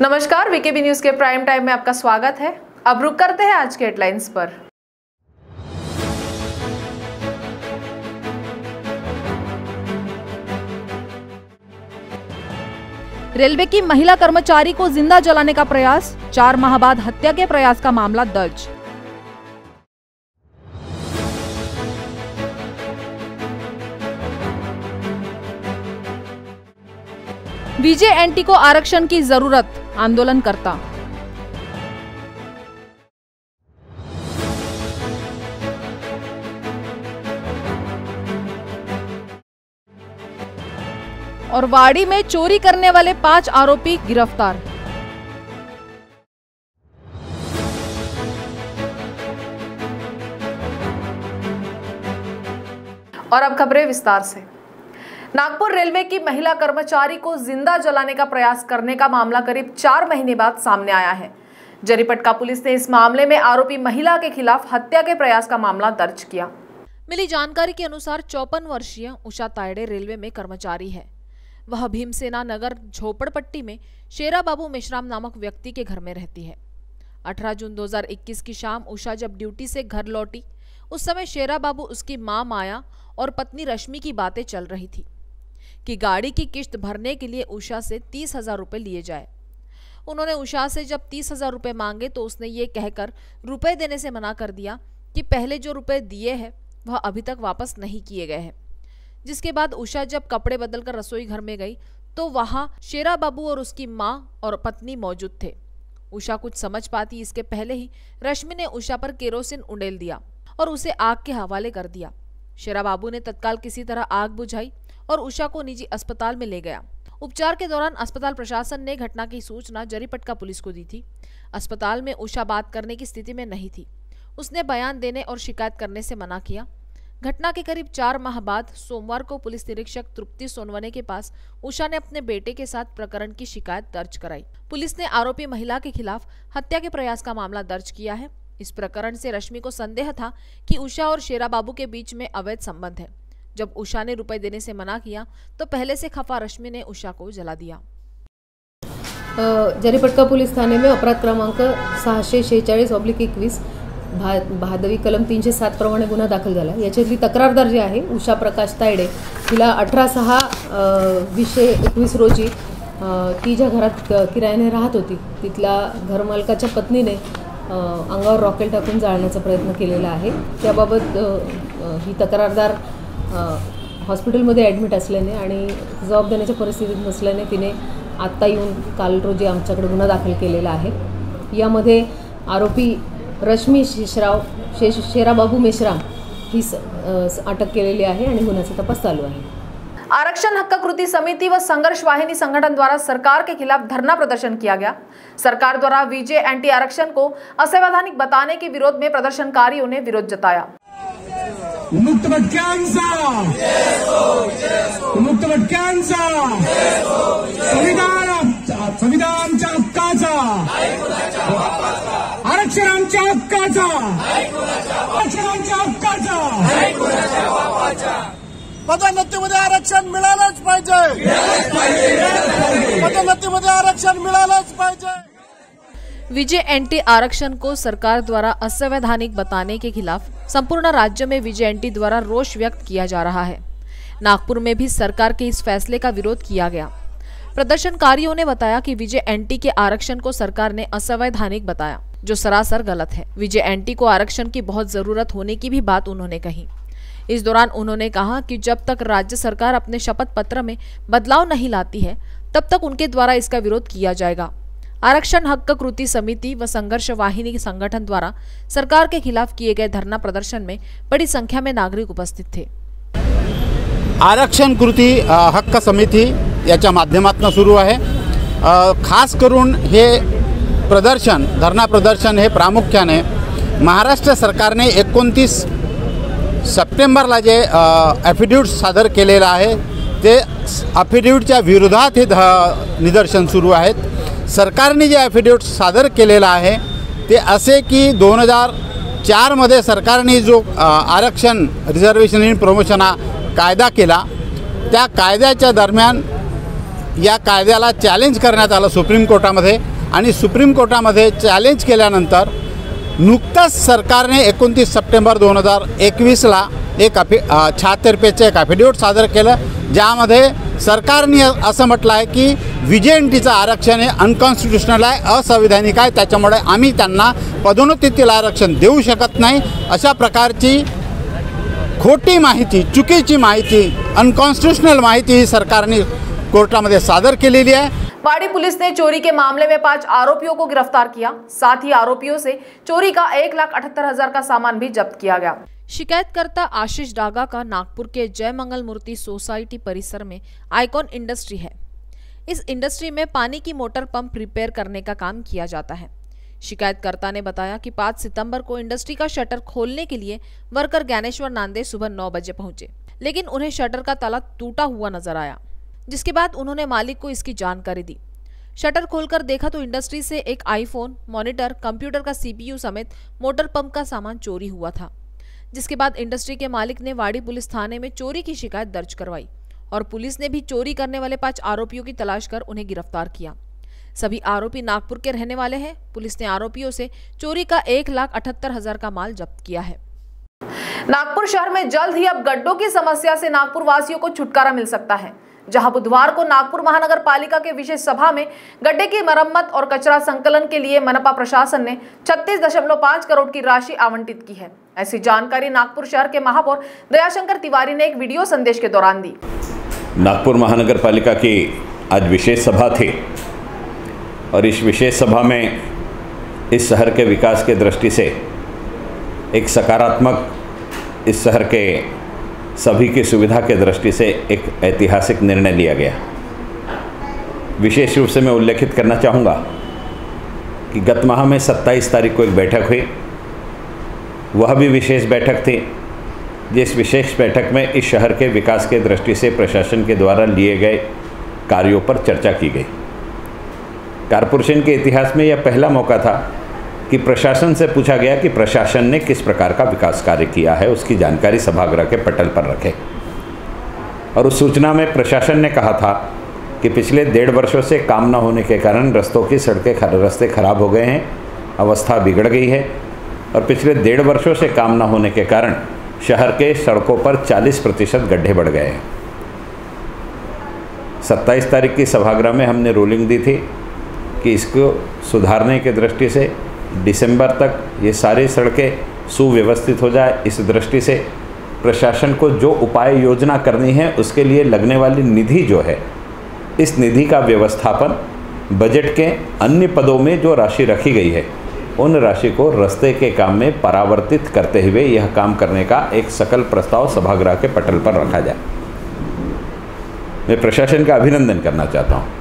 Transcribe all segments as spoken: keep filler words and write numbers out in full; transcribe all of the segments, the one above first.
नमस्कार, VKB news के prime time में आपका स्वागत है। अब रुक करते हैं आज के हेडलाइंस पर। रेलवे की महिला कर्मचारी को जिंदा जलाने का प्रयास, चार माह बाद हत्या के प्रयास का मामला दर्ज। वीजेएनटी को आरक्षण की जरूरत, आंदोलनकर्ता। और वाड़ी में चोरी करने वाले पांच आरोपी गिरफ्तार। और अब खबरें विस्तार से। नागपुर रेलवे की महिला कर्मचारी को जिंदा जलाने का प्रयास करने का मामला करीब चार महीने बाद सामने आया है। जरीपटका पुलिस ने इस मामले में आरोपी महिला के खिलाफ हत्या के प्रयास का मामला दर्ज किया। मिली जानकारी के अनुसार चौपन वर्षीय उषा तायडे रेलवे में कर्मचारी है। वह भीमसेना नगर झोपड़पट्टी में शेरा बाबू मिश्राम नामक व्यक्ति के घर में रहती है। अठारह जून दो हज़ार इक्कीस की शाम उषा जब ड्यूटी से घर लौटी, उस समय शेरा बाबू, उसकी मां माया और पत्नी रश्मि की बातें चल रही थी कि गाड़ी की किश्त भरने के लिए उषा से तीस हजार रुपये लिए जाए। उन्होंने उषा से जब तीस हजार रुपये मांगे तो उसने ये कहकर रुपये देने से मना कर दिया कि पहले जो रुपये दिए हैं वह अभी तक वापस नहीं किए गए हैं। जिसके बाद उषा जब कपड़े बदलकर रसोई घर में गई तो वहां शेरा बाबू और उसकी मां और पत्नी मौजूद थे। उषा कुछ समझ पाती इसके पहले ही रश्मि ने उषा पर केरोसिन उंडेल दिया और उसे आग के हवाले कर दिया। शेरा बाबू ने तत्काल किसी तरह आग बुझाई और उषा को निजी अस्पताल में ले गया। उपचार के दौरान अस्पताल प्रशासन ने घटना की सूचना जरीपटका पुलिस को दी थी। अस्पताल में उषा बात करने की स्थिति में नहीं थी। उसने बयान देने और शिकायत करने से मना किया। घटना के करीब चार माह बाद सोमवार को पुलिस निरीक्षक तृप्ति सोनवने के पास उषा ने अपने बेटे के साथ प्रकरण की शिकायत दर्ज कराई। पुलिस ने आरोपी महिला के खिलाफ हत्या के प्रयास का मामला दर्ज किया है। इस प्रकरण से रश्मि को संदेह था कि उषा और शेरा बाबू के बीच में अवैध संबंध है। जब उषा ने रुपए देने से मना किया तो पहले से खफा रश्मि ने उषा को जला दिया। जरीपटका पुलिस थाने में अपराध क्रमांक सहाशे शेहेचाळीस ऑब्लिक एकवीस भा भादवी कलम तीनशे सात प्रमाणे गुन्हा दाखल झाला। याच्यातली तक्रारदार जी आहे उषा प्रकाश तायडे, तिला अठरा सहा वीसशे एकवीस रोजी ती ज्या घरात किरायाने राहत होती तिथला घरमालकाच्या पत्नीने अंगावर रॉकेल टाकून जाळण्याचा प्रयत्न केलेला आहे। त्याबाबत ही तक्रारदार हॉस्पिटलमध्ये ॲडमिट असल्याने आणि जबाब देण्याच्या परिस्थितीत नसल्याने तिने आत्ता येऊन काल रोजी आमच्याकडे गुन्हा दाखल केलेला आहे। यामध्ये आरोपी रश्मी शेषराव शे शेरा बाबू मेश्राम ही अटक केलेली आहे आणि गुन्ह्याचा तपास चालू आहे। आरक्षण हक्क कृति समिति व संघर्ष वाहिनी संगठन द्वारा सरकार के खिलाफ धरना प्रदर्शन किया गया। सरकार द्वारा वीजेएनटी आरक्षण को असंवैधानिक बताने के विरोध में प्रदर्शनकारियों ने विरोध जताया। मुक्त मुक्त आरक्षणांच्या हक्काचा आरक्षणांच्या हक्काचा पदोन्नतीमध्ये आरक्षण मिळालंच पाहिजे, पदोन्नतीमध्ये आरक्षण मिळालंच पाहिजे। वीजेएनटी आरक्षण को सरकार द्वारा असंवैधानिक बताने के खिलाफ संपूर्ण राज्य में वीजेएनटी द्वारा रोष व्यक्त किया जा रहा है। नागपुर में भी सरकार के इस फैसले का विरोध किया गया। प्रदर्शनकारियों ने बताया कि वीजेएनटी के आरक्षण को सरकार ने असंवैधानिक बताया, जो सरासर गलत है। वीजेएनटी को आरक्षण की बहुत जरूरत होने की भी बात उन्होंने कही। इस दौरान उन्होंने कहा कि जब तक राज्य सरकार अपने शपथ पत्र में बदलाव नहीं लाती है तब तक उनके द्वारा इसका विरोध किया जाएगा। आरक्षण हक्क कृति समिति व संघर्ष वाहिनी संगठन द्वारा सरकार के खिलाफ किए गए धरना प्रदर्शन में बड़ी संख्या में नागरिक उपस्थित थे। आरक्षण कृति हक्क समिति याच्या माध्यमातून सुरू आहे। खास करून हे प्रदर्शन धरना प्रदर्शन हे प्रामुख्याने महाराष्ट्र सरकारने एकोणतीस सप्टेंबरला जे ॲफिडेव्हिट सादर केलेलं आहे ते ॲफिडेव्हिटच्या विरोधात हे ध निदर्शन सुरू आहेत। सरकारने जे ॲफिडेव्हिट सादर केलेलं आहे ते असे की दोन हजार चारमध्ये सरकारने जो आरक्षण रिझर्वेशन इन प्रमोशन हा कायदा केला, त्या कायद्याच्या दरम्यान या कायद्याला चॅलेंज करण्यात आलं सुप्रीम कोर्टामध्ये आणि सुप्रीम कोर्टामध्ये चॅलेंज केल्यानंतर नुकताच सरकारने एकोणतीस सप्टेंबर दोन हजार एकवीसला एक अफि छात्र पेजचं एक ॲफिडेविट सादर केलं ज्यामध्ये सरकारने असं म्हटलं आहे की व्हीजेएनटीचं आरक्षण हे अनकॉन्स्टिट्युशनल आहे, असंवैधानिक आहे, त्याच्यामुळे आम्ही त्यांना पदोन्नतीतील आरक्षण देऊ शकत नाही. अशा प्रकारची खोटी माहिती, चुकीची माहिती, अनकॉन्स्टिट्युशनल माहिती सरकारने कोर्टामध्ये सादर केलेली आहे. पाड़ी पुलिस ने चोरी के मामले में पांच आरोपियों को गिरफ्तार किया. साथ ही आरोपियों से चोरी का एक लाख अठहत्तर हजार का सामान भी जब्त किया गया. शिकायतकर्ता आशीष डागा का नागपुर के जय मंगल मूर्ति सोसाइटी परिसर में आइकॉन इंडस्ट्री है. इस इंडस्ट्री में पानी की मोटर पंप रिपेयर करने का काम किया जाता है. शिकायतकर्ता ने बताया कि पाँच सितंबर को इंडस्ट्री का शटर खोलने के लिए वर्कर ज्ञानेश्वर नांदे सुबह नौ बजे पहुंचे, लेकिन उन्हें शटर का ताला टूटा हुआ नजर आया, जिसके बाद उन्होंने मालिक को इसकी जानकारी दी. शटर खोलकर देखा तो इंडस्ट्री से एक आईफोन, मॉनिटर, कंप्यूटर का सीपीयू समेत मोटर पंप का सामान चोरी हुआ था, जिसके बाद इंडस्ट्री के मालिक ने वाड़ी पुलिस थाने में चोरी की शिकायत दर्ज करवाई और पुलिस ने भी चोरी करने वाले पांच आरोपियों की तलाश कर उन्हें गिरफ्तार किया. सभी आरोपी नागपुर के रहने वाले हैं. पुलिस ने आरोपियों से चोरी का एक लाख अठहत्तर हजार का माल जब्त किया है. नागपुर शहर में जल्द ही अब गड्ढों की समस्या से नागपुर वासियों को छुटकारा मिल सकता है, जहां बुधवार को नागपुर महानगर पालिका के विशेष सभा में गड्ढे की मरम्मत और कचरा संकलन के लिए मनपा प्रशासन ने छत्तीस दशमलव पाँच करोड़ की राशि आवंटित की है. ऐसी जानकारी नागपुर शहर के महापौर दयाशंकर तिवारी ने एक वीडियो संदेश के दौरान दी. नागपुर महानगर पालिका की आज विशेष सभा थी और इस विशेष सभा में इस शहर के विकास के दृष्टि से एक सकारात्मक, इस शहर के सभी की सुविधा के दृष्टि से एक ऐतिहासिक निर्णय लिया गया. विशेष रूप से मैं उल्लेखित करना चाहूँगा कि गत माह में सत्ताईस तारीख को एक बैठक हुई, वह भी विशेष बैठक थी, जिस विशेष बैठक में इस शहर के विकास के दृष्टि से प्रशासन के द्वारा लिए गए कार्यों पर चर्चा की गई. कॉरपोरेशन के इतिहास में यह पहला मौका था कि प्रशासन से पूछा गया कि प्रशासन ने किस प्रकार का विकास कार्य किया है, उसकी जानकारी सभागृह के पटल पर रखें. और उस सूचना में प्रशासन ने कहा था कि पिछले डेढ़ वर्षों से काम न होने के कारण रस्तों की सड़कें रस्ते खराब हो गए हैं, अवस्था बिगड़ गई है और पिछले डेढ़ वर्षों से काम न होने के कारण शहर के सड़कों पर चालीस प्रतिशत गड्ढे बढ़ गए हैं. सत्ताईस तारीख की सभागृह में हमने रूलिंग दी थी कि इसको सुधारने की दृष्टि से दिसंबर तक ये सारी सड़कें सुव्यवस्थित हो जाए, इस दृष्टि से प्रशासन को जो उपाय योजना करनी है उसके लिए लगने वाली निधि जो है, इस निधि का व्यवस्थापन बजट के अन्य पदों में जो राशि रखी गई है उन राशि को रास्ते के काम में परावर्तित करते हुए यह काम करने का एक सकल प्रस्ताव सभागृह के पटल पर रखा जाए. मैं प्रशासन का अभिनंदन करना चाहता हूँ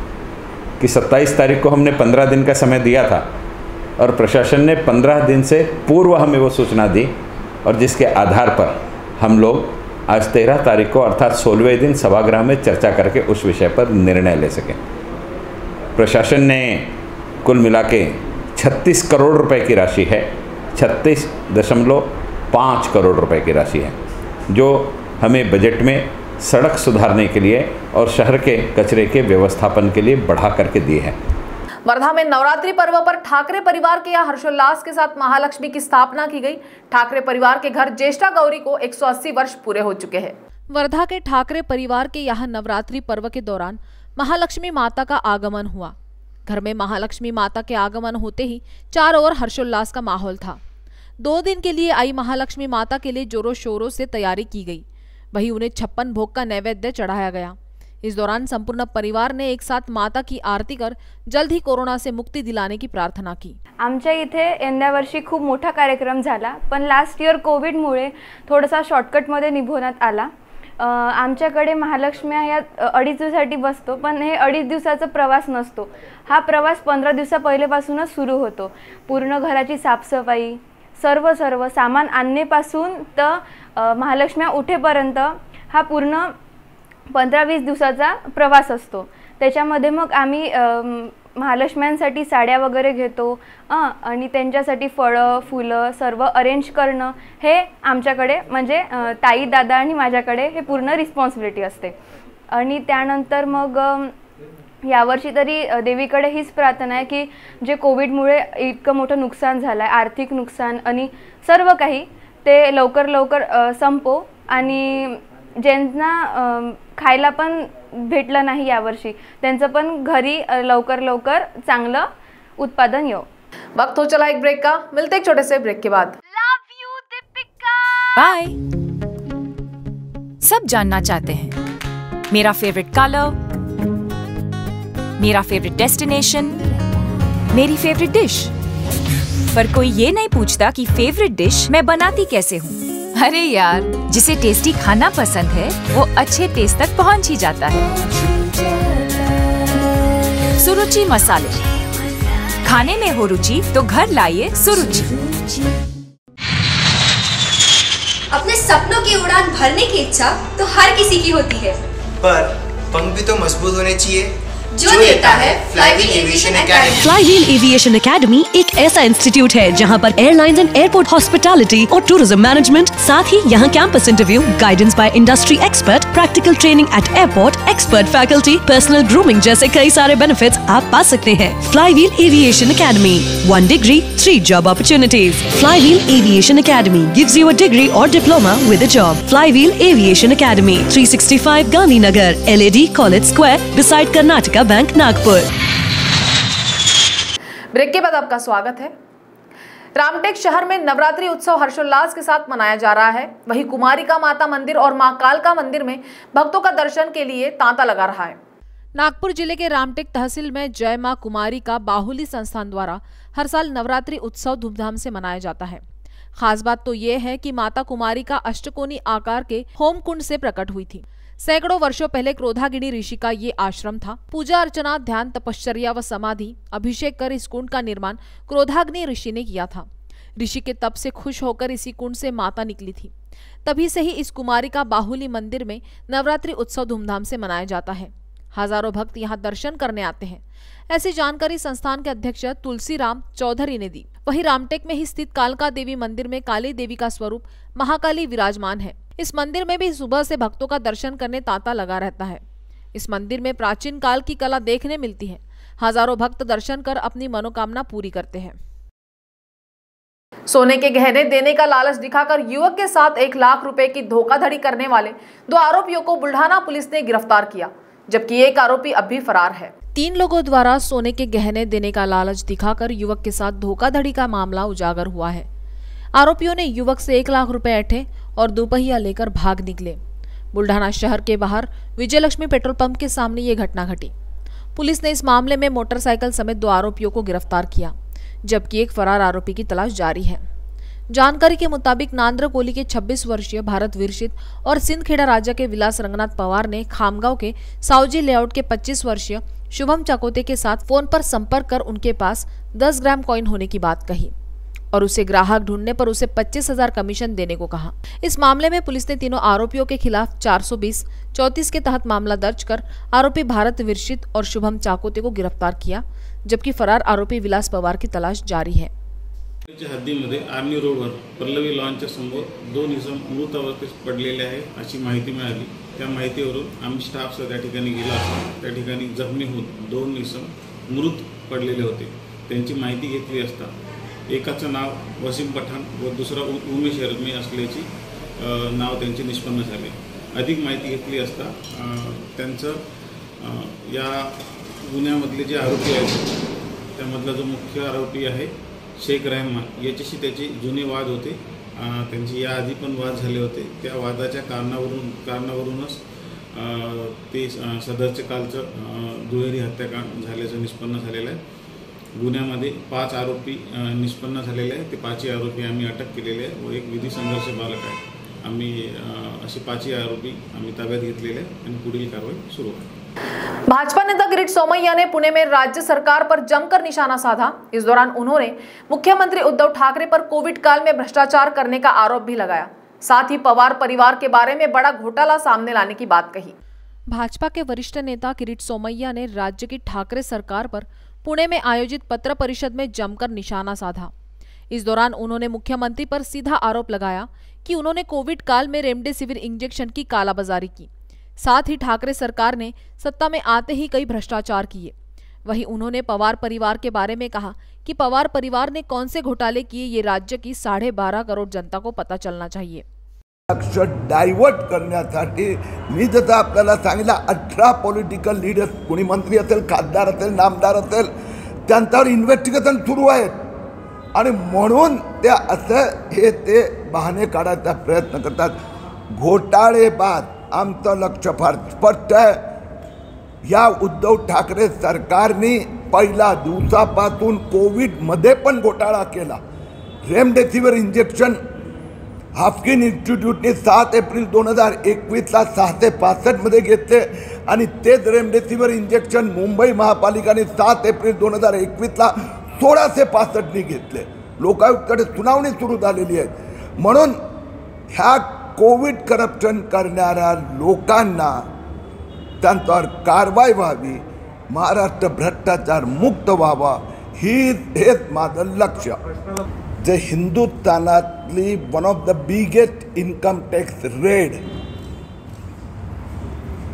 कि सत्ताईस तारीख को हमने पंद्रह दिन का समय दिया था और प्रशासन ने पंद्रह दिन से पूर्व हमें वो सूचना दी और जिसके आधार पर हम लोग आज तेरह तारीख को अर्थात सोलहवें दिन सभागृह में चर्चा करके उस विषय पर निर्णय ले सकें. प्रशासन ने कुल मिला के छत्तीस करोड़ रुपए की राशि है, छत्तीस दशमलव पाँच करोड़ रुपए की राशि है जो हमें बजट में सड़क सुधारने के लिए और शहर के कचरे के व्यवस्थापन के लिए बढ़ा करके दी है. वर्धा में नवरात्रि पर्व पर ठाकरे परिवार के यहाँ हर्षोल्लास के साथ महालक्ष्मी की स्थापना की गई. ठाकरे परिवार के घर ज्येष्ठा गौरी को एक सौ अस्सी वर्ष पूरे हो चुके हैं. वर्धा के ठाकरे परिवार के यहाँ नवरात्रि पर्व के दौरान महालक्ष्मी माता का आगमन हुआ. घर में महालक्ष्मी माता के आगमन होते ही चारों ओर हर्षोल्लास का माहौल था. दो दिन के लिए आई महालक्ष्मी माता के लिए जोरों शोरों से तैयारी की गई. वही उन्हें छप्पन भोग का नैवेद्य चढ़ाया गया. इस दौरान संपूर्ण परिवार ने एक साथ माता की आरती कर जल्द ही कोरोना से मुक्ति दिलाने की प्रार्थना की. आमच्या इथे यंदा वर्षी खूप मोठा कार्यक्रम झाला, पण लास्ट इयर कोविडमुळे थोडासा शॉर्टकट मध्ये निभवण्यात आला. आमच्याकडे महालक्ष्मी या अडीच दिवसासाठी बसतो, पण हे अडीच दिवसाचा प्रवास नसतो. हा प्रवास पंधरा दिवसा पहिलेपासूनच सुरू होतो. पूर्ण घराची साफसफाई, सर्व सर्व सामान आणण्यापासून तर महालक्ष्मी उठेपर्यंत हा पूर्ण पंद्रह वीस दिवसाचा प्रवास असतो. त्याच्यामध्ये मग आम्ही महालक्ष्म्यांसाठी साड्या वगैरे घेतो आणि त्यांच्यासाठी फळं फुलं सर्व अरेंज करणं हे आमच्याकडे म्हणजे ताई दादा आणि माझ्याकडे हे पूर्ण रिस्पॉन्सिबिलिटी असते. आणि त्यानंतर मग यावर्षी तरी देवीकडे हीच प्रार्थना आहे की जे कोविडमुळे इतकं मोठं नुकसान झालं आहे, आर्थिक नुकसान आणि सर्व काही, ते लवकर लवकर संपो आणि ज्यांना खायला पण भेटलं नाही यावर्षी त्यांचं पण घरी लवकर लवकर चांगलं उत्पादन येवो। वक्त हो चला एक ब्रेक का, मिलते एक छोटे से ब्रेक के बाद। Love you Deepika, bye. सब जानना चाहते हैं मेरा फेवरेट कलर, मेरा फेवरेट डेस्टिनेशन, मेरी फेवरेट डिश, पर कोई ये नहीं पूछता कि फेवरेट डिश मैं बनाती कैसे हूँ। अरे यार, जिसे टेस्टी खाना पसंद है वो अच्छे टेस्ट तक पहुँच ही जाता है। सुरुचि मसाले, खाने में हो रुचि तो घर लाइए सुरुचि। अपने सपनों की उड़ान भरने की इच्छा तो हर किसी की होती है, पर पंख भी तो मजबूत होने चाहिए जो देता है fly wheel aviation academy. Fly wheel aviation academy एक ऐसा इंस्टीट्यूट है जहां पर एयरलाइंस एंड एयरपोर्ट हॉस्पिटैलिटी और टूरिज्म मैनेजमेंट, साथ ही यहां campus interview, guidance by industry expert, practical training at airport, expert faculty, personal grooming जैसे कई सारे बेनिफिट्स आप पा सकते हैं। Fly wheel aviation academy, one degree three job opportunities. Fly wheel aviation academy gives you a degree और diploma with a job. Fly wheel aviation academy three sixty five Gandhinagar, LAD college square, beside Karnataka bank, Nagpur. Break के बाद आपका स्वागत है। रामटेक शहर में नवरात्रि उत्सव हर्षोल्लास के साथ मनाया जा रहा है। वहीं कुमारिका माता मंदिर और मां काल का मंदिर में भक्तों का दर्शन के लिए तांता लगा रहा है। नागपुर जिले के रामटेक तहसील में जय मां कुमारिका बाहुली संस्थान द्वारा हर साल नवरात्रि उत्सव धूमधाम से मनाया जाता है। खास बात तो ये है कि माता कुमारिका अष्टकोनी आकार के होम कुंड से प्रकट हुई थी। सैकड़ों वर्षों पहले क्रोधागिनी ऋषि का ये आश्रम था। पूजा अर्चना, ध्यान, तपश्चर्या व समाधि, अभिषेक कर इस कुंड का निर्माण क्रोधाग्नि ऋषि ने किया था। ऋषि के तप से खुश होकर इसी कुंड से माता निकली थी। तभी से ही इस कुमारिका बाहुली मंदिर में नवरात्रि उत्सव धूमधाम से मनाया जाता है। हजारों भक्त यहाँ दर्शन करने आते हैं। ऐसी जानकारी संस्थान के अध्यक्ष तुलसी चौधरी ने दी। वहीं रामटेक में ही स्थित कालका देवी मंदिर में काली देवी का स्वरूप महाकाली विराजमान है। इस मंदिर में भी सुबह से भक्तों का दर्शन करने तांता लगा रहता है। इस मंदिर में प्राचीन काल की कला देखने मिलती है। हजारों भक्त दर्शन कर अपनी मनोकामना पूरी करते हैं। सोने के गहने देने का लालच दिखाकर युवक के साथ एक लाख रुपए की धोखाधड़ी करने वाले दो आरोपियों को बुल्ढाना पुलिस ने गिरफ्तार किया, जबकि एक आरोपी अब भी फरार है। तीन लोगों द्वारा सोने के गहने देने का लालच दिखाकर युवक के साथ धोखाधड़ी का मामला उजागर हुआ है। आरोपियों ने युवक से एक लाख रुपए ऐंठे और दोपहिया लेकर भाग निकले। बुल्ढाना शहर के बाहर विजयलक्ष्मी पेट्रोल पंप के सामने ये घटना घटी। पुलिस ने इस मामले में मोटरसाइकिल समेत दो आरोपियों को गिरफ्तार किया, जबकि एक फरार आरोपी की तलाश जारी है। जानकारी के मुताबिक नांद्रकोली के छब्बीस वर्षीय भारत वीरशीत और सिंदखेड़ा राजा के विलास रंगनाथ पवार ने खामगांव के सावजी लेआउट के पच्चीस वर्षीय शुभम चकोते के साथ फोन पर संपर्क कर उनके पास दस ग्राम कॉइन होने की बात कही और उसे ग्राहक ढूंढने पर उसे पच्चीस हजार कमीशन देने को कहा। इस मामले में पुलिस ने तीनों आरोपियों के खिलाफ चार सौ बीस चौंतीस के तहत मामला दर्ज कर आरोपी भारत वीरशीत और शुभम चाकोते को गिरफ्तार किया, जबकि फरार आरोपी विलास पवार की तलाश जारी है। हद्दीमध्ये आर्मी रोडवर पल्लवी लॉनच्या समोर दोन इसम मृत अवस्थेत पडलेले आहे अशी माहिती मिळाली। त्या माहितीवरून आम्ही स्टाफ त्या ठिकाणी गेलो असता त्या ठिकाणी जखमी होत दोन इसम मृत पडलेले होते। त्यांची माहिती घेतली असता एकाचं नाव वसीम पठाण व दुसरा उमेश हरमे असल्याची नाव त्यांचे निष्पन्न झाले। अधिक माहिती घेतली असता त्यांचं या गुन्ह्यामधले जे आरोपी आहेत त्यामधला जो मुख्य आरोपी आहे शेख रहमान याच्याशी त्याचे जुने वाद होते। त्यांचे या आधी पण वाद झाले होते। त्या वादाच्या कारणावरून कारणावरूनच ते सदरच्या कालचं दुहेरी हत्याकांड झाल्याचं निष्पन्न झालेलं आहे। गुन्ह्यामध्ये पाच आरोपी निष्पन्न झालेले आहेत। ते पाचही आरोपी आम्ही अटक केलेले आहेत व एक विधी संघर्ष बालक आहे आम्ही असे पाचही आरोपी आम्ही ताब्यात घेतलेले आहेत आणि पुढील कारवाई सुरू आहे। भाजपा नेता किरीट सोमैया ने पुणे में राज्य सरकार पर जमकर निशाना साधा। इस दौरान उन्होंने मुख्यमंत्री उद्धव ठाकरे पर कोविड काल में भ्रष्टाचार करने का आरोप भी लगाया, साथ ही पवार परिवार के बारे में बड़ा घोटाला सामने लाने की बात कही। भाजपा के वरिष्ठ नेता किरीट सोमैया ने राज्य की ठाकरे सरकार पर पुणे में आयोजित पत्र परिषद में जमकर निशाना साधा। इस दौरान उन्होंने मुख्यमंत्री पर सीधा आरोप लगाया कि उन्होंने कोविड काल में रेमडेसिविर इंजेक्शन की कालाबाजारी की, साथ ही ठाकरे सरकार ने सत्ता में आते ही कई भ्रष्टाचार किए। वहीं उन्होंने पवार परिवार के बारे में कहा कि पवार परिवार ने कौन से घोटाले किए ये राज्य की साढ़े बारह करोड़ जनता को पता चलना चाहिए। डायवर्ट करण्यासाठी मी जसं आपल्याला सांगितलं अठरा पॉलिटिकल लीडर्स कोणी मंत्री असेल खासदार असेल नामदार असेल त्यांच्यावर इन्व्हेस्टिगेशन सुरू आहे आणि म्हणून त्या असं हे ते बहाने काढायचा प्रयत्न करतात। घोटाळेबाज आमचं लक्ष फार स्पष्ट आहे। या उद्धव ठाकरे सरकारने पहिल्या दिवसापासून कोविडमध्ये पण घोटाळा केला। रेमडेसिवीर इंजेक्शन हाफकिन इंस्टिट्यूट ने सात एप्रिल दोन हजार एकवीस सहाशे पासष्ट मध्ये घेतले आणि तेच रेमडेसिवीर इंजेक्शन मुंबई महापालिकाने सात एप्रिल दोन हजार एकवीस सोळाशे पासष्टने घेतले। लोकायुक्तकडे सुनावणी सुरू झालेली आहे। म्हणून ह्या कोविड करप्शन करणाऱ्या लोकांना त्यांच्यावर कारवाई व्हावी, महाराष्ट्र भ्रष्टाचार मुक्त व्हावा, हीच हेच माझं लक्ष्य। जे हिंदुस्थानातली one of the biggest income tax raid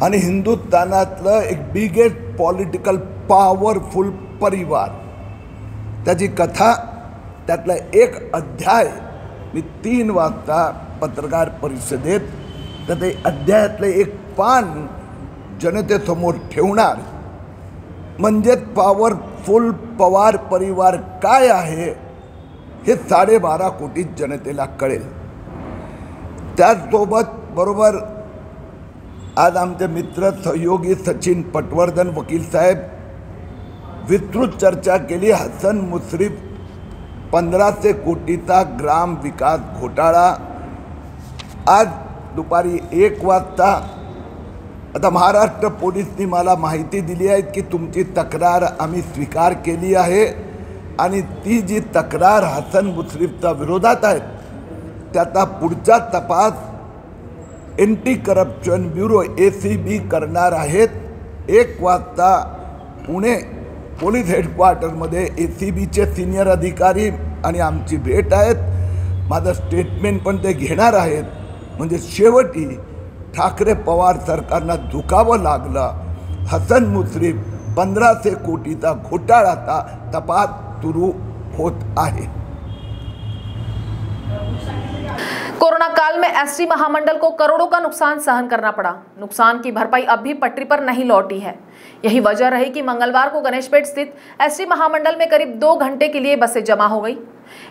आणि हिंदुस्थानातलं एक बिगेस्ट पॉलिटिकल पॉवरफुल परिवार, त्याची कथा त्यातला एक अध्याय मी तीन वाजता पत्रकार परिषदेत तर ते अध्यायातलं एक पान जनतेसमोर ठेवणार। म्हणजेच पॉवरफुल पवार परिवार काय आहे हे साढ़े बारह कोटी जनतेला कळेल। त्यासोबत बरोबर आज आमचे मित्र सहयोगी सचिन पटवर्धन वकील साहेब विस्तृत चर्चा के लिए हसन मुश्रीफ पंधराशे कोटीचा ग्राम विकास घोटाळा आज दुपारी एक वाजता। आता महाराष्ट्र पोलिसांनी मला माहिती दिली आहे की तुमची तक्रार आम्ही स्वीकार केली आहे आणि ती जी तक्रार हसन मुश्रीफच्या विरोधात आहे त्याचा पुढचा तपास anti corruption bureau A C B करणार आहेत। एक वाजता पुणे पोलीस हेडक्वार्टरमध्ये ए सी बीचे सिनियर अधिकारी आणि आमची भेट आहेत। माझं स्टेटमेंट पण ते घेणार आहेत। म्हणजे शेवटी ठाकरे पवार सरकारला दुखावं लागलं। हसन मुश्रीफ पंधराशे कोटीचा घोटाळाचा तपास होत आहे। कोरोना काल में एसटी महामंडल को करोड़ों का नुकसान सहन करना पड़ा। नुकसान की भरपाई अब भी पटरी पर नहीं लौटी है। यही वजह रही कि मंगलवार को गणेशपेट स्थित एसटी महामंडल में करीब दो घंटे के लिए बसें जमा हो गई।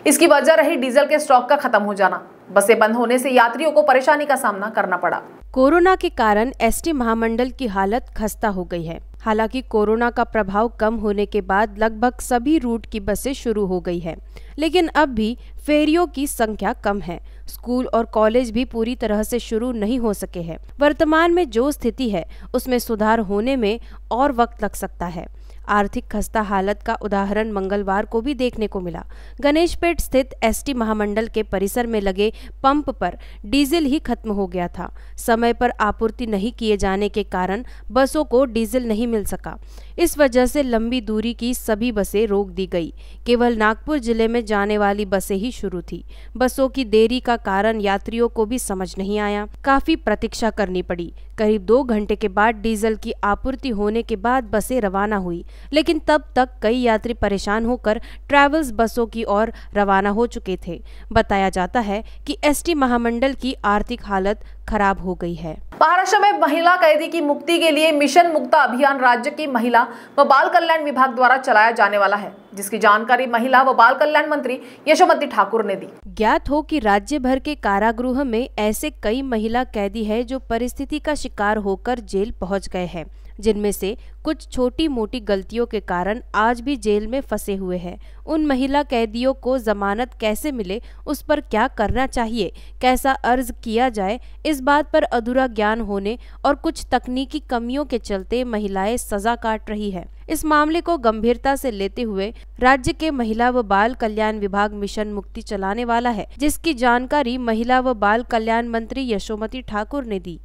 इसकी वजह रही डीजल के स्टॉक का खत्म हो जाना। बसें बंद होने से यात्रियों को परेशानी का सामना करना पड़ा। कोरोना के कारण एसटी महामंडल की हालत खस्ता हो गई है। हालांकि कोरोना का प्रभाव कम होने के बाद लगभग सभी रूट की बसें शुरू हो गई है, लेकिन अब भी फेरियों की संख्या कम है। स्कूल और कॉलेज भी पूरी तरह से शुरू नहीं हो सके हैं। वर्तमान में जो स्थिति है उसमें सुधार होने में और वक्त लग सकता है। आर्थिक खस्ता हालत का उदाहरण मंगलवार को भी देखने को मिला। गणेशपेट स्थित एसटी महामंडल के परिसर में लगे पंप पर डीजल ही खत्म हो गया था। समय पर आपूर्ति नहीं किए जाने के कारण बसों को डीजल नहीं मिल सका। इस वजह से लंबी दूरी की सभी बसें रोक दी गई। केवल नागपुर जिले में जाने वाली बसें ही शुरू थी। बसों की देरी का कारण यात्रियों को भी समझ नहीं आया। काफी प्रतीक्षा करनी पड़ी। करीब दो घंटे के बाद डीजल की आपूर्ति होने के बाद बसें रवाना हुई, लेकिन तब तक कई यात्री परेशान होकर ट्रैवल्स बसों की ओर रवाना हो चुके थे। बताया जाता है कि एसटी महामंडल की आर्थिक हालत खराब हो गई है। महाराष्ट्र में महिला कैदी की मुक्ति के लिए मिशन मुक्ता अभियान राज्य की महिला व बाल कल्याण विभाग द्वारा चलाया जाने वाला है, जिसकी जानकारी महिला व बाल कल्याण मंत्री यशोमती ठाकुर ने दी। ज्ञात हो कि राज्य भर के कारागृह में ऐसे कई महिला कैदी है जो परिस्थिति का शिकार होकर जेल पहुंच गए हैं, जिनमें से कुछ छोटी मोटी गलतियों के कारण आज भी जेल में फंसे हुए हैं। उन महिला कैदियों को जमानत कैसे मिले, उस पर क्या करना चाहिए, कैसा अर्ज किया जाए, इस बात पर अधूरा ज्ञान होने और कुछ तकनीकी कमियों के चलते महिलाएं सजा काट रही हैं। इस मामले को गंभीरता से लेते हुए राज्य के महिला व बाल कल्याण विभाग मिशन मुक्ति चलाने वाला है, जिसकी जानकारी महिला व बाल कल्याण मंत्री यशोमती ठाकुर ने दी।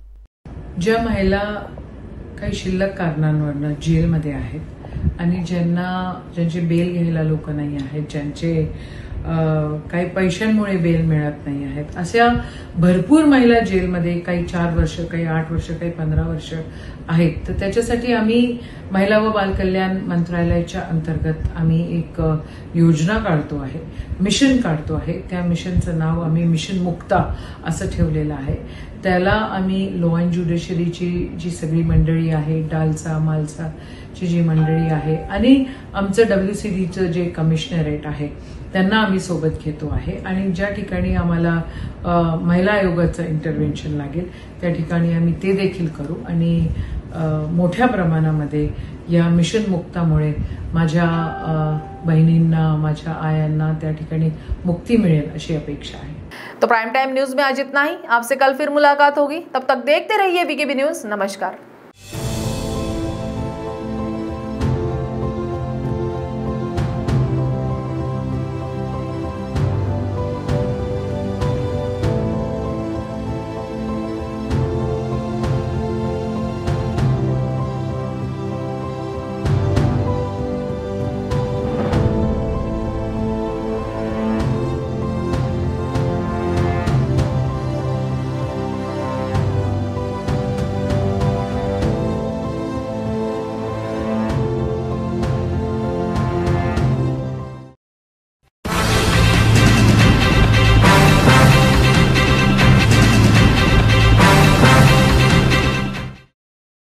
जय महिला काही शिल्लक कारणांवरनं जेलमध्ये आहेत आणि ज्यांना ज्यांचे बेल घ्यायला लोक नाही आहेत, ज्यांचे काही पैशांमुळे बेल मिळत नाही आहेत अशा भरपूर महिला जेलमध्ये काही चार वर्ष काही आठ वर्ष काही पंधरा वर्ष आहेत। तर त्याच्यासाठी आम्ही महिला व बालकल्याण मंत्रालयाच्या अंतर्गत आम्ही एक योजना काढतो आहे, मिशन काढतो आहे। त्या मिशनचं नाव आम्ही मिशन मुक्ता असं ठेवलेलं आहे। त्याला आम्ही लॉ अँड ज्युडिशरीची जी सगळी मंडळी आहे, डालसा मालसा ची जी मंडळी आहे आणि आमचं डब्ल्यूसीडीचं जे कमिशनरेट आहे त्यांना आम्ही सोबत घेतो आहे आणि ज्या ठिकाणी आम्हाला महिला आयोगाचं इंटरव्हेन्शन लागेल त्या ठिकाणी आम्ही ते देखील करू आणि मोठ्या प्रमाणामध्ये या मिशन मुक्तामुळे माझ्या बहिणींना माझ्या आयांना त्या ठिकाणी मुक्ति मिळेल अशी अपेक्षा आहे। तो प्राइम टाइम न्यूज में आज इतना ही, आपसे कल फिर मुलाकात होगी, तब तक देखते रहिए वीकेबी न्यूज। नमस्कार।